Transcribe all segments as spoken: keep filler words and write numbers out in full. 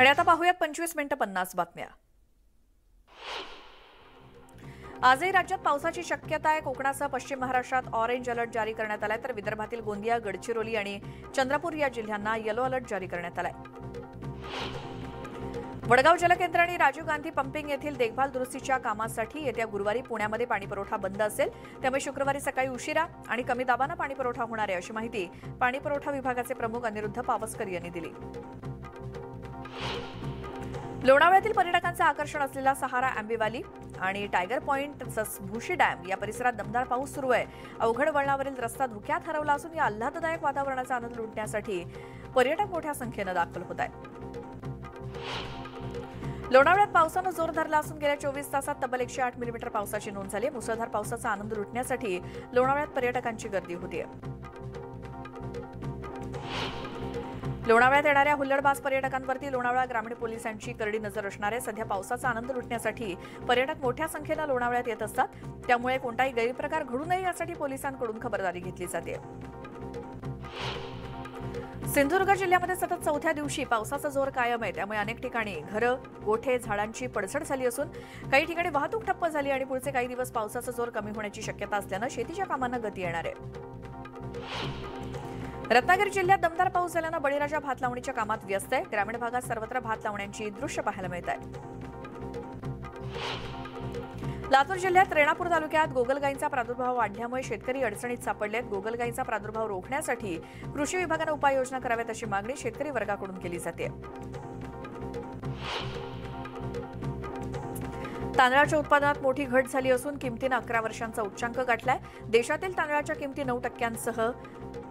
आणि आता पाहूयात पंचवीस मिनिटं पन्नास बातम्या. आजही राज्यात पावसाची शक्यता आहे. कोकणासह पश्चिम महाराष्ट्रात ऑरेंज अलर्ट जारी करण्यात आलाय, तर विदर्भातील गोंदिया, गडचिरोली आणि चंद्रपूर या जिल्ह्यांना येलो अलर्ट जारी करण्यात आलाय. वडगाव जलकेंद्र आणि राजीव गांधी पंपिंग येथील देखभाल दुरुस्तीच्या कामासाठी येत्या गुरुवारी पुण्यामध्ये पाणीपुरवठा बंद असेल, त्यामुळे शुक्रवारी सकाळी उशिरा आणि कमी दाबानं पाणीपुरवठा होणार आहे, अशी माहिती पाणीपुरवठा विभागाचे प्रमुख अनिरुद्ध पावसकर यांनी दिली. लोणावळ्यातील पर्यटकांचं आकर्षण असलेला सहारा आंबेवाली आणि टायगर पॉइंट भुशी डॅम या परिसरात दमदार पाऊस सुरू आहे. अवघड वळणावरील रस्ता धुक्यात हरवला असून या आल्हाददायक वातावरणाचा आनंद लुटण्यासाठी पर्यटक मोठ्या संख्येनं दाखल होत आहेत. लोणावळ्यात पावसानं जोर धरला असून गेल्या चोवीस तासात तब्बल एकशे आठ मिलीमीटर पावसाची नोंद झाली. मुसळधार पावसाचा आनंद लुटण्यासाठी लोणावळ्यात पर्यटकांची गर्दी होती. लोणावळ्यात येणाऱ्या हुल्लडबाज पर्यटकांवरती लोणावळा ग्रामीण पोलिसांची करडी नजर असणार आहे. सध्या पावसाचा आनंद लुटण्यासाठी पर्यटक मोठ्या संख्येनं लोणावळ्यात येत असतात, त्यामुळे कोणताही गैरप्रकार घडू नये यासाठी पोलिसांकडून खबरदारी घेतली जाते. सिंधुदुर्ग जिल्ह्यामध्ये सतत चौथ्या दिवशी पावसाचा जोर कायम आहे, त्यामुळे अनेक ठिकाणी घरं, गोठे, झाडांची पडझड झाली असून काही ठिकाणी वाहतूक ठप्प झाली आणि पुढचे काही दिवस पावसाचा जोर कमी होण्याची शक्यता असल्यानं शेतीच्या कामांना गती येणार आहे. रत्नागिरी जिल्ह्यात दमदार पाऊस झाल्यानं बळीराजा भात लावणीच्या कामात व्यस्त आहे. ग्रामीण भागात सर्वत्र भात लावण्यांची दृश्य पाहायला मिळत आहेत. लातूर जिल्ह्यात रेणापूर तालुक्यात गोगलगायींचा प्रादुर्भाव वाढल्यामुळे शेतकरी अडचणीत सापडलेत. गोगलगायींचा प्रादुर्भाव रोखण्यासाठी कृषी विभागानं उपाययोजना कराव्यात अशी मागणी शेतकरी वर्गाकडून केली जाते. तांदळाच्या उत्पादनात मोठी घट झाली असून किमतीनं अकरा वर्षांचा उच्चांक गाठलाय. देशातील तांदळाच्या किमती नऊ टक्क्यांसह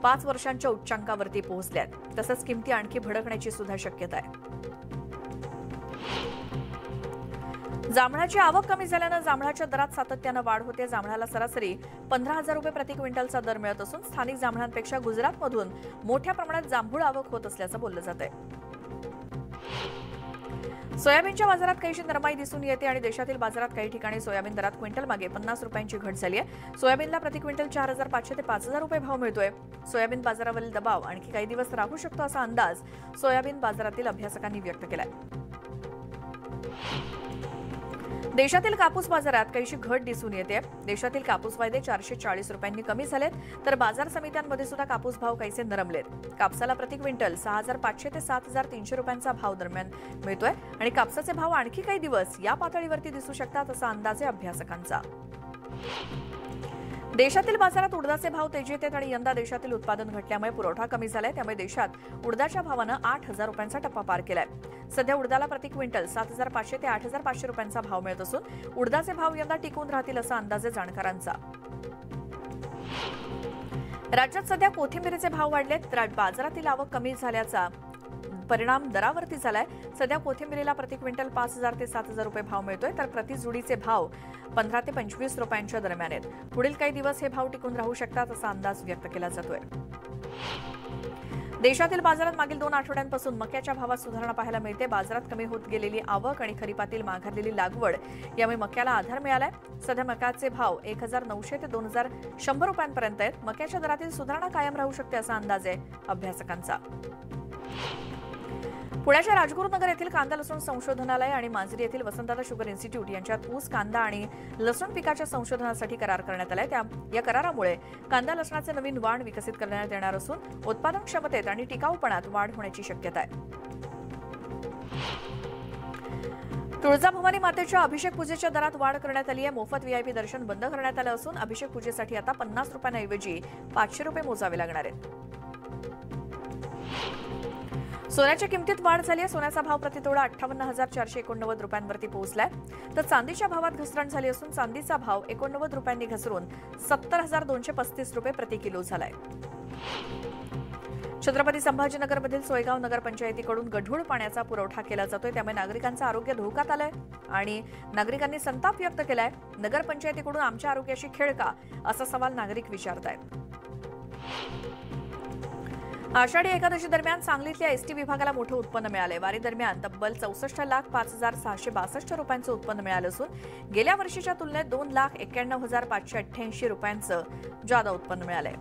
पाच वर्षांच्या उच्चांकावरती पोहोचल्यात. तसंच किमती आणखी भडकण्याची सुद्धा शक्यता आहे. जांभळाची आवक कमी झाल्यानं जांभळाच्या दरात सातत्यानं वाढ होते. जांभळाला सरासरी पंधरा हजार रुपये प्रति क्विंटलचा दर मिळत असून स्थानिक जांभळांपेक्षा गुजरातमधून मोठ्या प्रमाणात जांभूळ आवक होत असल्याचं बोललं जात आहे. सोयाबीनच्या बाजारात काहीशी नरमाई दिसून येते आणि देशातील बाजारात काही ठिकाणी सोयाबीन दरात क्विंटल मागे पन्नास रुपयांची घट झाली आहे. सोयाबीनला प्रति क्विंटल चार हजार पाचशे ते पाच हजार रुपये भाव मिळतोय. सोयाबीन बाजारावरील दबाव आणखी काही दिवस राहू शकतो असा अंदाज सोयाबीन बाजारातील अभ्यासकांनी व्यक्त केलाय. देशातील कापूस बाजारात काहीशी घट दिसून येते. देशातील कापूस वायदे चारशे चाळीस रुपयांनी कमी झालेत, तर बाजार समित्यांमध्ये सुद्धा कापूस भाव काहीसे नरमलेत. कापसाला प्रति क्विंटल सहा हजार पाचशे ते सात हजार तीनशे रुपयांचा भाव दरम्यान मिळतोय आणि कापसाचे भाव आणखी काही दिवस या पातळीवरती दिसू शकतात असा अंदाज आहे अभ्यासकांचा. देशातील बाजारात उडदाचे भाव तेजीत आहेत आणि यंदा देशातील उत्पादन घटल्यामुळे पुरवठा कमी झालाय, त्यामुळे देशात उडदाच्या भावानं आठ हजार रुपयांचा टप्पा पार केलाय. सध्या उडदाला प्रति क्विंटल सात हजार पाचशे ते आठ हजार पाचशे रुपयांचा भाव मिळत असून उडदाचे भाव यंदा टिकून राहतील असा अंदाज आहे जाणकारांचा. राज्यात सध्या कोथिंबिरीचे भाव वाढलेत, तर बाजारातील आवक कमी झाल्याचा परिणाम दरावरती झालाय. सध्या कोथिंबिरीला प्रति क्विंटल पाच हजार ते सात हजार रुपये भाव मिळतोय, तर प्रति जुडीचे भाव पंधरा ते पंचवीस रुपयांच्या दरम्यान आहेत. पुढील काही दिवस हे भाव टिकून राहू शकतात असा अंदाज व्यक्त केला जातोय. देशातील बाजारात मागील दोन आठवड्यांपासून मक्याच्या भावात सुधारणा पाहायला मिळते. बाजारात कमी होत गेलेली आवक आणि खरीपातील माघारलेली लागवड यामुळे मक्याला आधार मिळालाय. सध्या मक्याचे भाव एक हजार नऊशे ते दोन हजार शंभर रुपयांपर्यंत आहेत. मक्याच्या दरातील सुधारणा कायम राहू शकते असा अंदाज आहे अभ्यासकांचा. पुण्याच्या राजगुरुनगर येथील कांदा लसूण संशोधनालय आणि मांजरी येथील वसंतदादा शुगर इन्स्टिट्यूट यांच्यात ऊस, कांदा आणि लसूण पिकाच्या संशोधनासाठी करार करण्यात आला आहे. या करारामुळे कांदा लसणाचे नवीन वाण विकसित करण्यात येणार असून उत्पादन क्षमतेत आणि टिकाऊपणात वाढ होण्याची शक्यता आहे. तुळजाभवानी मातेच्या अभिषेक पूजेच्या दरात वाढ करण्यात आली आहे. मोफत व्हीआयपी दर्शन बंद करण्यात आलं असून अभिषेक पूजेसाठी आता पन्नास रुपयांऐवजी पाचशे रुपये मोजावे लागणार आहेत. सोन्याच्या किमतीत वाढ झाली आहे. सोन्याचा भाव प्रतितोळा अठ्ठावन्न हजार चारशे एकोणनव्वद रुपयांवरती पोहोचलाय, तर चांदीच्या भावात घसरण झाली असून चांदीचा भाव एकोणनव्वद रुपयांनी घसरून सत्तर हजार दोनशे पस्तीस रुपये प्रति किलो झालाय. छत्रपती संभाजीनगरमधील सोयगाव नगरपंचायतीकडून गढूळ पाण्याचा पुरवठा केला जातोय, त्यामुळे नागरिकांचं आरोग्य धोक्यात आलंय आणि नागरिकांनी संताप व्यक्त केलाय. नगरपंचायतीकडून आमच्या आरोग्याशी खेळ का, असा सवाल नागरिक विचारतायत. आषाढी एकादशी दरम्यान सांगलीतल्या एसटी विभागाला मोठं उत्पन्न मिळालंय. वारी दरम्यान तब्बल चौसष्ट लाख पाच हजार सहाशे बासष्ट रुपयांचं उत्पन्न मिळालं असून गेल्या वर्षीच्या तुलनेत दोन लाख एक्क्याण्णव हजार पाचशे अठ्ठ्याऐंशी रुपयांचं जादा उत्पन्न मिळालंय.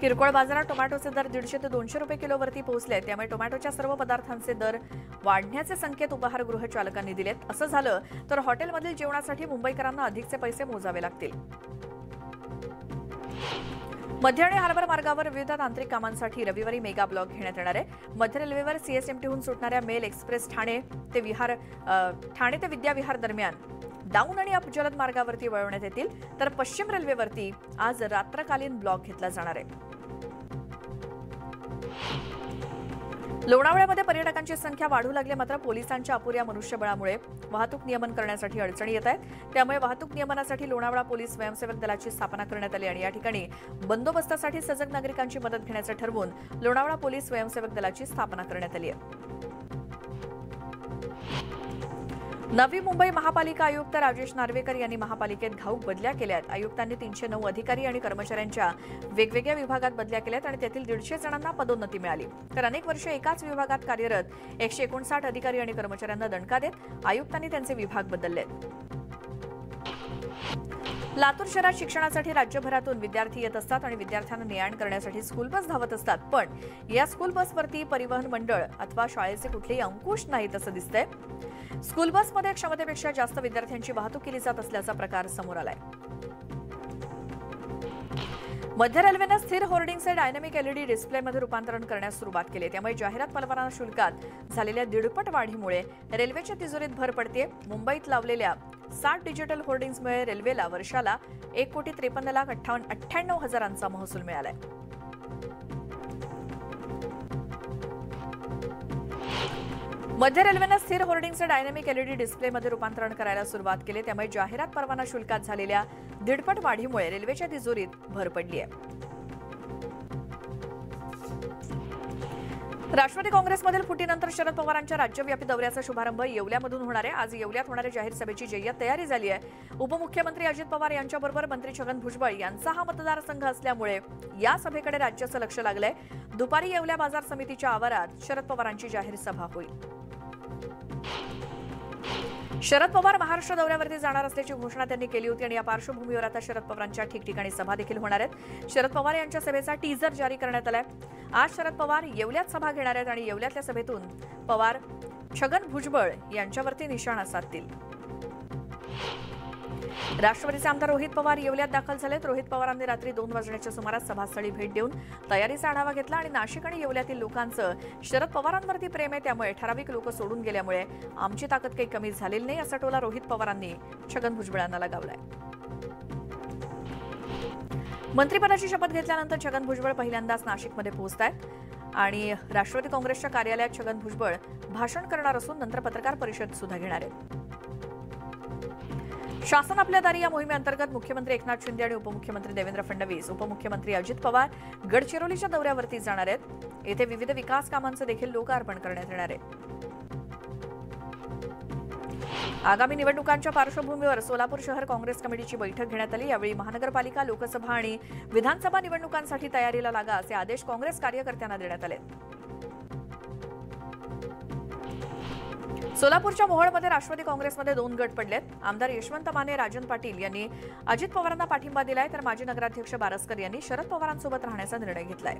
किरकोळ बाजारात टोमॅटोचे दर दीडशे ते दोनशे रुपये किलोवरती पोहोचले. त्यामुळे टोमॅटोच्या सर्व पदार्थांचे दर वाढण्याचे संकेत उपाहारगृह चालकांनी दिलेत. असं झालं तर हॉटेलमधील जेवणासाठी मुंबईकरांना अधिकचे पैसे मोजावे लागतील. मध्य आणि हार्बर मार्गावर विविध तांत्रिक कामांसाठी रविवारी मेगा ब्लॉक घेण्यात येणार आहे. मध्य रेल्वेवर सीएसएमटीहून सुटणाऱ्या मेल एक्सप्रेस ठाणे ते विहार ठाणे ते विद्याविहार दरम्यान डाऊन आणि अप जलद मार्गावरती वळवण्यात येतील. तर पश्चिम रेल्वेवरती आज रात्रकालीन ब्लॉक घेतला जाणार आहे. लोणावळ्यामध्ये पर्यटकांची संख्या वाढू लागली, मात्र पोलिसांच्या अपुऱ्या मनुष्यबळामुळे वाहतूक नियमन करण्यासाठी अडचणी येत आहेत. त्यामुळे वाहतूक नियमनासाठी लोणावळा पोलीस स्वयंसेवक दलाची स्थापना करण्यात आली आणि या ठिकाणी बंदोबस्तासाठी सजग नागरिकांची मदत घेण्याचं ठरवून लोणावळा पोलीस स्वयंसेवक दलाची स्थापना करण्यात आली आहे. नवी मुंबई महापालिका आयुक्त राजेश नार्वेकर यांनी महापालिकेत घाऊक बदल्या केल्यात. आयुक्तांनी तीनशे नऊ अधिकारी आणि कर्मचाऱ्यांच्या वेगवेगळ्या विभागात बदल्या केल्यात आणि त्यातील दीडशे जणांना पदोन्नती मिळाली. तर अनेक वर्षे एकाच विभागात कार्यरत एकशे एकोणसाठ अधिकारी आणि कर्मचाऱ्यांना दणका देत आयुक्तांनी त्यांचे विभाग बदललेत. लातूर शहरात शिक्षणासाठी राज्यभरातून विद्यार्थी येत असतात आणि विद्यार्थ्यांना ने-आण करण्यासाठी स्कूल बस धावत असतात. पण या स्कूल बसवरती परिवहन मंडळ अथवा शाळेचे कुठलेही अंकुश नाहीत असं दिसतंय. स्कूल बसमध्ये क्षमतेपेक्षा जास्त विद्यार्थ्यांची वाहतूक केली जात असल्याचा प्रकार समोर आलाय. मध्य रेल्वेनं स्थिर होर्डिंगचे डायनॅमिक एलईडी डिस्प्लेमध्ये रूपांतरण करण्यास सुरुवात केली. त्यामुळे जाहिरात परवाना शुल्कात झालेल्या दीडपट वाढीमुळे रेल्वेच्या तिजोरीत भर पडते. मुंबईत लावलेल्या साठ डिजिटल होर्डिंग्समुळे रेल्वेला वर्षाला एक कोटी त्रेपन्न लाख अठ्ठावन्न अठ्ठ्याण्णव हजारांचा महसूल मिळालाय. मध्य रेल्वेनं स्थिर होर्डिंगचे डायनॅमिक एलईडी डिस्प्लेमध्ये रूपांतरण करायला सुरुवात केली. त्यामुळे जाहिरात परवाना शुल्कात झालेल्या दीडपट वाढीमुळे रेल्वेच्या तिजोरीत भर पडली आहे. राष्ट्रवादी काँग्रेसमधील फुटीनंतर शरद पवारांच्या राज्यव्यापी दौऱ्याचा शुभारंभ येवल्यामधून होणार आहे. आज येवल्यात होणाऱ्या जाहीर सभेची जय्यत तयारी झाली आहे. उपमुख्यमंत्री अजित पवार यांच्याबरोबर मंत्री छगन भुजबळ यांचा हा मतदारसंघ असल्यामुळे या सभेकडे राज्याचं लक्ष लागलंय. दुपारी येवल्या बाजार समितीच्या आवारात शरद पवारांची जाहीर सभा होईल. शरद पवार महाराष्ट्र दौऱ्यावरती जाणार असल्याची घोषणा त्यांनी केली होती आणि या पार्श्वभूमीवर आता शरद पवारांच्या ठिकठिकाणी सभा देखील होणार आहेत. शरद पवार यांच्या सभेचा टीजर जारी करण्यात आलाय. आज शरद पवार येवल्यात सभा घेणार आहेत आणि येवल्यातल्या सभेतून पवार छगन भुजबळ यांच्यावरती निशाणा साधतील. राष्ट्रवादीचे आमदार रोहित पवार येवल्यात दाखल झालेत. रोहित पवारांनी रात्री दोन वाजण्याच्या सुमारास सभास्थळी भेट देऊन तयारीचा आढावा घेतला आणि नाशिक आणि येवल्यातील लोकांचं शरद पवारांवरती प्रेम आहे, त्यामुळे ठराविक लोक सोडून गेल्यामुळे आमची ताकद काही कमी झालेली नाही असा टोला रोहित पवारांनी छगन भुजबळांना लगावलाय. मंत्रिपदाची शपथ घेतल्यानंतर छगन भुजबळ पहिल्यांदाच नाशिकमध्ये पोहोचत आहेत आणि राष्ट्रवादी काँग्रेसच्या कार्यालयात छगन भुजबळ भाषण करणार असून नंतर पत्रकार परिषद सुद्धा घेणार आहेत. शासन आपल्या दारी या मोहिमेअंतर्गत मुख्यमंत्री एकनाथ शिंदे आणि उपमुख्यमंत्री देवेंद्र फडणवीस, उपमुख्यमंत्री अजित पवार गडचिरोलीच्या दौऱ्यावरती जाणार आहेत. येथे विविध विकास कामांचं देखील लोकार्पण करण्यात येणार आहे. आगामी निवडणुकांच्या पार्श्वभूमीवर सोलापूर शहर काँग्रेस कमिटीची बैठक घेण्यात आली. यावेळी महानगरपालिका, लोकसभा आणि विधानसभा निवडणुकांसाठी तयारीला लागा असे आदेश काँग्रेस कार्यकर्त्यांना देण्यात आले. सोलापूरच्या मोहोळमध्ये राष्ट्रवादी काँग्रेसमध्ये दोन गट पडलेत. आमदार यशवंत माने, राजन पाटील यांनी अजित पवारांना पाठिंबा दिलाय, तर माजी नगराध्यक्ष बारस्कर यांनी शरद पवारांसोबत राहण्याचा निर्णय घेतलाय.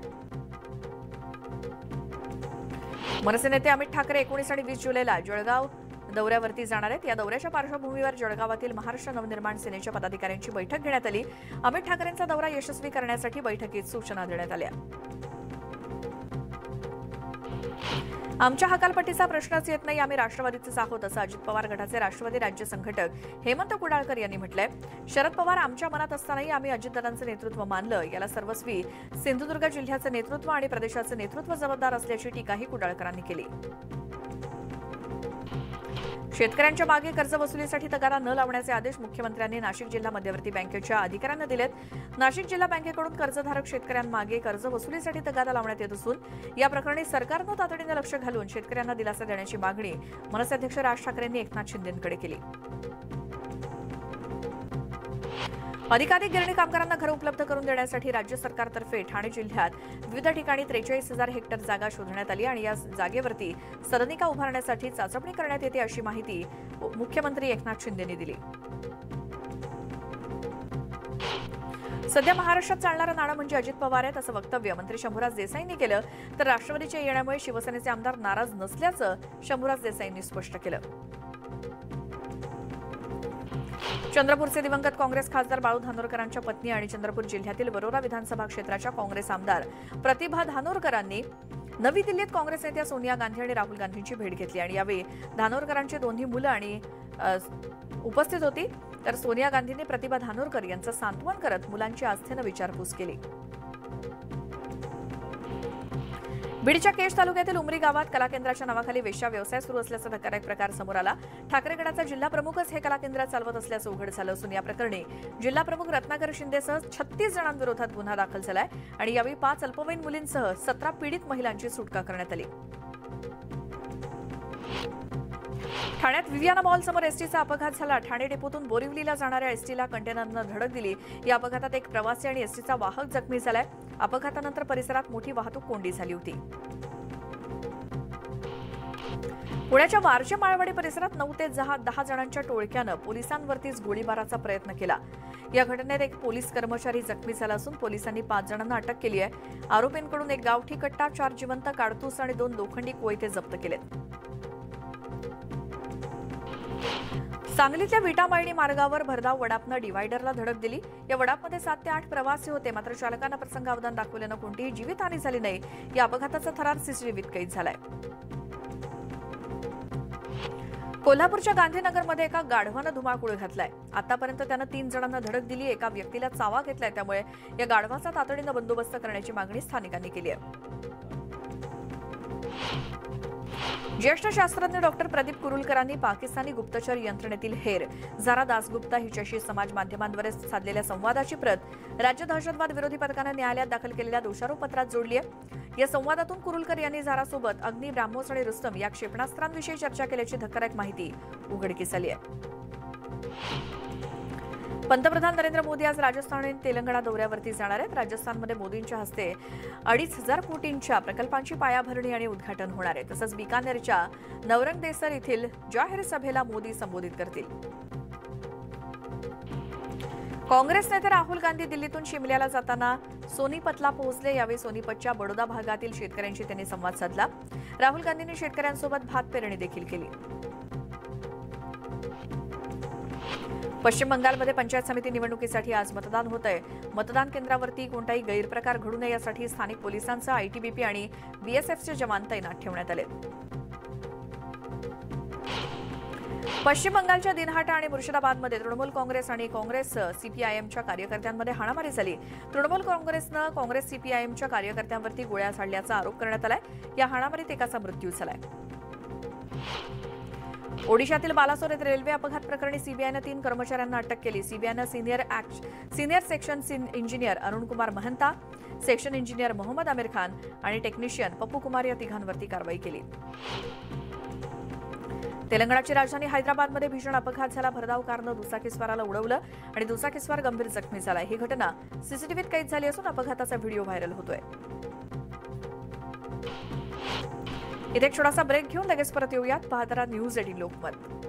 मनसे नेते अमित ठाकरे एकोणीस आणि वीस जुलैला जळगाव दौऱ्यावरती जाणार आहेत. या दौऱ्याच्या पार्श्वभूमीवर जळगावातील महाराष्ट्र नवनिर्माण सेनेच्या पदाधिकाऱ्यांची बैठक घेण्यात आली. अमित ठाकरेंचा दौरा यशस्वी करण्यासाठी बैठकीत सूचना देण्यात आल्या. आमच्या हकालपट्टीचा प्रश्नच येत नाही, आम्ही राष्ट्रवादीचेच आहोत असं अजित पवार गटाचे राष्ट्रवादी राज्य संघटक हेमंत कुडाळकर यांनी म्हटलंय. शरद पवार आमच्या मनात असतानाही आम्ही अजितदादांचं नेतृत्व मानलं, याला सर्वस्वी सिंधुदुर्ग जिल्ह्याचं नेतृत्व आणि प्रदेशाचं नेतृत्व जबाबदार असल्याची टीकाही कुडाळकरांनी केली. शेतकऱ्यांच्या मागे कर्जवसुलीसाठी तगारा न लावण्याचे आदेश मुख्यमंत्र्यांनी नाशिक जिल्हा मध्यवर्ती बँकेच्या अधिकाऱ्यांना दिलेत. नाशिक जिल्हा बँकेकडून कर्जधारक शेतकऱ्यांमागे कर्जवसुलीसाठी तगारा लावण्यात येत असून या प्रकरणी सरकारनं तातडीनं लक्ष घालून शेतकऱ्यांना दिलासा देण्याची मागणी मनसे अध्यक्ष राज ठाकरेंनी एकनाथ शिंदेकडे केली. अधिकाधिक गिरणी कामगारांना घरं उपलब्ध करून देण्यासाठी राज्य सरकारतर्फे ठाणे जिल्ह्यात विविध ठिकाणी त्रेचाळीस हजार हेक्टर जागा शोधण्यात आली आणि या जागेवरती सदनिका उभारण्यासाठी चाचपणी करण्यात येते अशी माहिती मुख्यमंत्री एकनाथ शिंदे यांनी दिली. सध्या महाराष्ट्रात चालणारा नाणं म्हणजे अजित पवार आहेत असं वक्तव्य मंत्री शंभूराज देसाईंनी केलं. तर राष्ट्रवादीच्या येण्यामुळे शिवसेनेचे आमदार नाराज नसल्याचं शंभूराज देसाईंनी स्पष्ट केलं. चंद्रपूरचे दिवंगत काँग्रेस खासदार बाळू धानोरकरांच्या पत्नी आणि चंद्रपूर जिल्ह्यातील वरोरा विधानसभा क्षेत्राच्या काँग्रेस आमदार प्रतिभा धानोरकरांनी नवी दिल्लीत काँग्रेस नेत्या सोनिया गांधी आणि राहुल गांधींची भेट घेतली आणि यावेळी धानोरकरांची दोन्ही मुलं आणि उपस्थित होती. तर सोनिया गांधींनी प्रतिभा धानोरकर यांचं सांत्वन करत मुलांची आस्थेनं विचारपूस केली. बीडच्या केज तालुक्यातील उमरी गावात कलाकेंद्राच्या नावाखाली वेश्या व्यवसाय सुरू असल्याचा धक्कादायक प्रकार समोर आला. ठाकरे गटाचा जिल्हा प्रमुखच हे कलाकेंद्र चालवत असल्याचं उघड झालं असून या प्रकरणी जिल्हा प्रमुख रत्नाकर शिंदेसह छत्तीस जणांविरोधात गुन्हा दाखल झालाय आणि यावेळी पाच अल्पवयीन मुलींसह सतरा पीडित महिलांची सुटका करण्यात आली. ठाण्यात विवियाना मॉलसमोर एसटीचा अपघात झाला. ठाणे डेपोतून बोरिवलीला जाणाऱ्या एसटीला कंटेनरनं धडक दिली. या अपघातात एक प्रवासी आणि एसटीचा वाहक जखमी झालाय. अपघातानंतर परिसरात मोठी वाहतूक कोंडी झाली होती. पुण्याच्या वारजे माळवाडी परिसरात नऊ ते दहा जणांच्या टोळक्यानं पोलिसांवरतीच गोळीबाराचा प्रयत्न केला. या घटनेत एक पोलीस कर्मचारी जखमी झाला असून पोलिसांनी पाच जणांना अटक केली आहे. आरोपींकडून एक गावठी कट्टा, चार जिवंत काडतूस आणि दोन लोखंडी कोयते जप्त केलेत. सांगलीतल्या विटा माळणी मार्गावर भरधाव वडापनं डिव्हायडरला धडक दिली. या वडापमध्ये सात ते आठ प्रवासी होते, मात्र चालकानं प्रसंगावधान दाखवल्यानं कोणतीही जीवितहानी झाली नाही. या अपघाताचा थरार सीसीटीव्हीत कैद झालाय. कोल्हापूरच्या गांधीनगरमध्ये एका गाढवानं धुमाकूळ घातलाय. आतापर्यंत त्यानं तीन जणांना धडक दिली, एका व्यक्तीला चावा घेतलाय. त्यामुळे या गाढवाचा तातडीनं बंदोबस्त करण्याची मागणी स्थानिकांनी केली आहे. ज्येष्ठ शास्त्रज्ञ डॉक्टर प्रदीप कुरुलकरांनी पाकिस्तानी गुप्तचर यंत्रणेतील हेर जारा दास गुप्ता हिच्याशी समाज माध्यमांद्वारे साधलेल्या संवादाची प्रत राज्य दहशतवाद विरोधी पथकानं न्यायालयात दाखल केलेल्या दोषारोपपत्रात जोडली आहे. या संवादातून कुरुलकर यांनी जारासोबत अग्नी, ब्राह्मोस आणि रुस्तम या क्षेपणास्त्रांविषयी चर्चा केल्याची धक्कादायक माहिती उघडकीस आली आहे. पंतप्रधान नरेंद्र मोदी आज राजस्थान आणि तेलंगणा दौऱ्यावरती जाणार आहेत. राजस्थानमध्ये मोदींच्या हस्ते अडीच हजार कोटींच्या प्रकल्पांची पायाभरणी आणि उद्घाटन होणार आहे. तसंच बिकानेरच्या नवरंगदेसर येथील जाहीर सभेला मोदी संबोधित करतील. काँग्रेस नेते राहुल गांधी दिल्लीतून शिमल्याला जाताना सोनीपतला पोहोचले. यावेळी सोनीपतच्या बडोदा भागातील शेतकऱ्यांशी त्यांनी संवाद साधला. राहुल गांधींनी शेतकऱ्यांसोबत भात पेरणी देखील केली. पश्चिम बंगालमध्ये पंचायत समिती निवडणुकीसाठी आज मतदान होत आहे. मतदान केंद्रावरती कोणताही गैरप्रकार घडू नये यासाठी स्थानिक पोलिसांसह आयटीबीपी आणि बीएसएफचे जवान तैनात ठेवण्यात आले. पश्चिम बंगालच्या दिनहाटा आणि मुर्शिदाबादमध्ये तृणमूल काँग्रेस आणि काँग्रेस सीपीआयएमच्या कार्यकर्त्यांमध्ये हाणामारी झाली. तृणमूल काँग्रेसनं काँग्रेस सीपीआयएमच्या कार्यकर्त्यांवरती गोळ्या झाडल्याचा आरोप करण्यात आलाय. या हाणामारीत एकाचा मृत्यू झालाय. ओडिशातील बालासोर येथे रेल्वे अपघात प्रकरणी सीबीआयनं तीन कर्मचाऱ्यांना अटक केली. सीबीआयनं senior senior section engineer Arun Kumar Mahanta, section engineer Mohammad Aamir Khan आणि टेक्निशियन पप्पू कुमार या तिघांवरती कारवाई केली. तेलंगणाची राजधानी हैदराबादमध्ये भीषण अपघात झाला. भरधाव कारनं दुचाकीस्वाराला उडवलं आणि दुचाकीस्वार गंभीर जखमी झाला. ही घटना सीसीटीव्हीत कैद झाली असून अपघाताचा व्हिडिओ व्हायरल होतोय. इथे एक छोटासा ब्रेक घेऊन लगेच परत येऊयात. पाहत रहा न्यूज एटीन लोकमत.